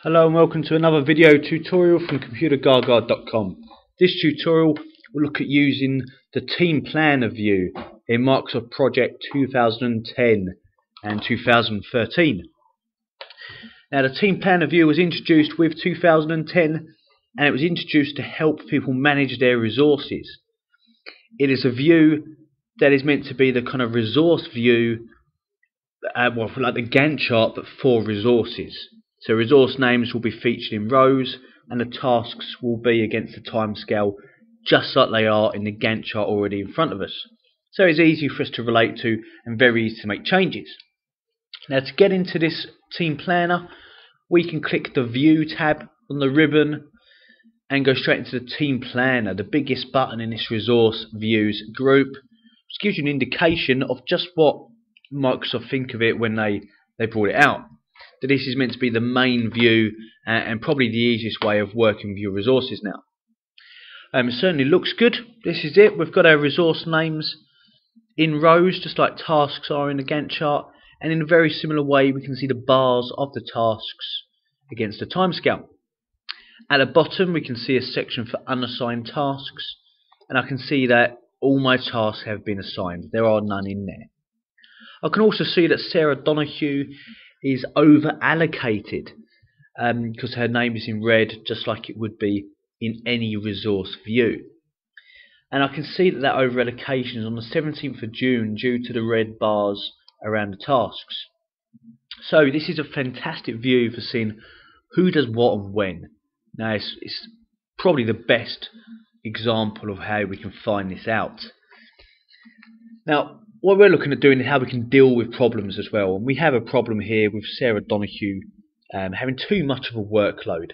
Hello and welcome to another video tutorial from computergaga.com. This tutorial will look at using the Team Planner view in Microsoft Project 2010 and 2013. Now, the Team Planner view was introduced with 2010 and it was introduced to help people manage their resources. It is a view that is meant to be the kind of resource view, like the Gantt chart, but for resources. So resource names will be featured in rows and the tasks will be against the timescale, just like they are in the Gantt chart already in front of us. So it's easy for us to relate to and very easy to make changes. Now, to get into this Team Planner, we can click the View tab on the ribbon and go straight into the Team Planner, the biggest button in this resource views group, which gives you an indication of just what Microsoft think of it when they brought it out. That this is meant to be the main view and probably the easiest way of working with your resources now. It certainly looks good. This is it. We've got our resource names in rows, just like tasks are in the Gantt chart, and in a very similar way we can see the bars of the tasks against the timescale. At the bottom we can see a section for unassigned tasks, and I can see that all my tasks have been assigned. There are none in there. I can also see that Sarah Donohue is over allocated because her name is in red, just like it would be in any resource view. And I can see that that over allocation is on the 17th of June due to the red bars around the tasks. So this is a fantastic view for seeing who does what and when. Now it's probably the best example of how we can find this out. Now, what we're looking at doing is how we can deal with problems as well, and we have a problem here with Sarah Donohue having too much of a workload.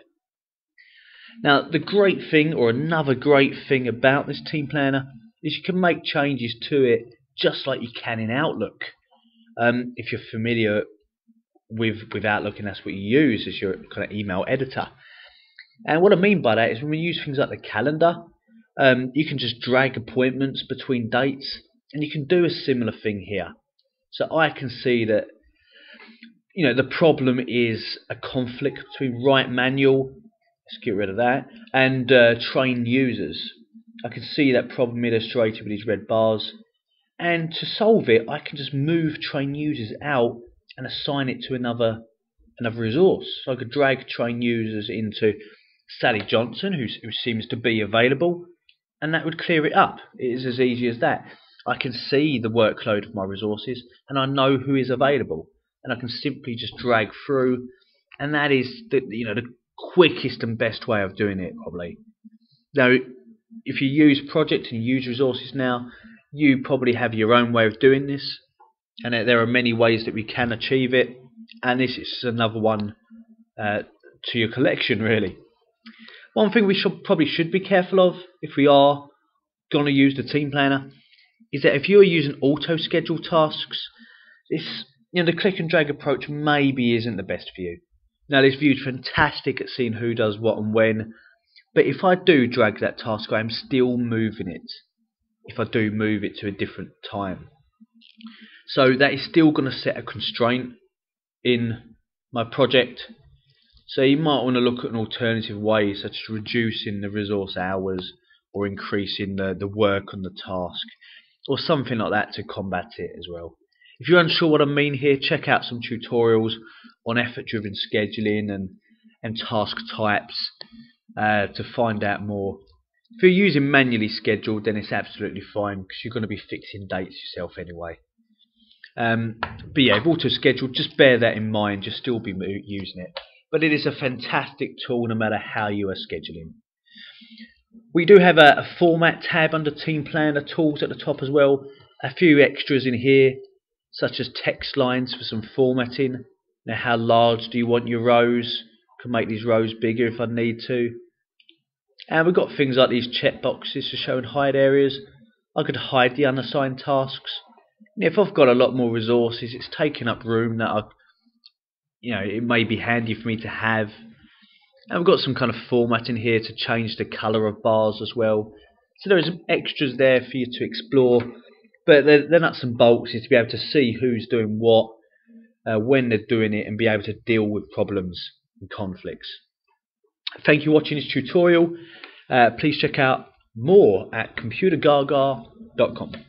Now, the great thing, or another great thing about this Team Planner, is you can make changes to it just like you can in Outlook. If you're familiar with Outlook, and that's what you use as your kind of email editor. And what I mean by that is when we use things like the calendar, you can just drag appointments between dates. And you can do a similar thing here. So I can see that, you know, the problem is a conflict between write manual, let's get rid of that, and train users. I can see that problem illustrated with these red bars. And to solve it, I can just move train users out and assign it to another resource. So I could drag train users into Sally Johnson, who seems to be available, and that would clear it up. It is as easy as that. I can see the workload of my resources and I know who is available, and I can simply just drag through, and that is the quickest and best way of doing it probably. Now, if you use Project and use resources now, you probably have your own way of doing this, and there are many ways that we can achieve it, and this is another one to your collection really. One thing we probably should be careful of if we are going to use the Team Planner is that if you are using auto-schedule tasks, this, the click and drag approach maybe isn't the best view. Now, this view is fantastic at seeing who does what and when, but if I do drag that task, I am still moving it. If I do move it to a different time, so that is still going to set a constraint in my project. So you might want to look at an alternative way, such as reducing the resource hours or increasing the work on the task, or something like that to combat it as well. If you're unsure what I mean here, check out some tutorials on effort-driven scheduling and task types to find out more. If you're using manually scheduled, then it's absolutely fine because you're going to be fixing dates yourself anyway. But yeah, if auto-scheduled, just bear that in mind, you'll still be using it. But it is a fantastic tool no matter how you are scheduling. We do have a format tab under Team Planner tools at the top as well. A few extras in here, such as text lines for some formatting. Now, how large do you want your rows? I can make these rows bigger if I need to. And we've got things like these checkboxes to show and hide areas. I could hide the unassigned tasks. And if I've got a lot more resources, it's taking up room that it may be handy for me to have. And we've got some kind of formatting here to change the colour of bars as well. So there are some extras there for you to explore, but they're nuts and bolts is to be able to see who's doing what, when they're doing it, and be able to deal with problems and conflicts. Thank you for watching this tutorial. Please check out more at computergaga.com.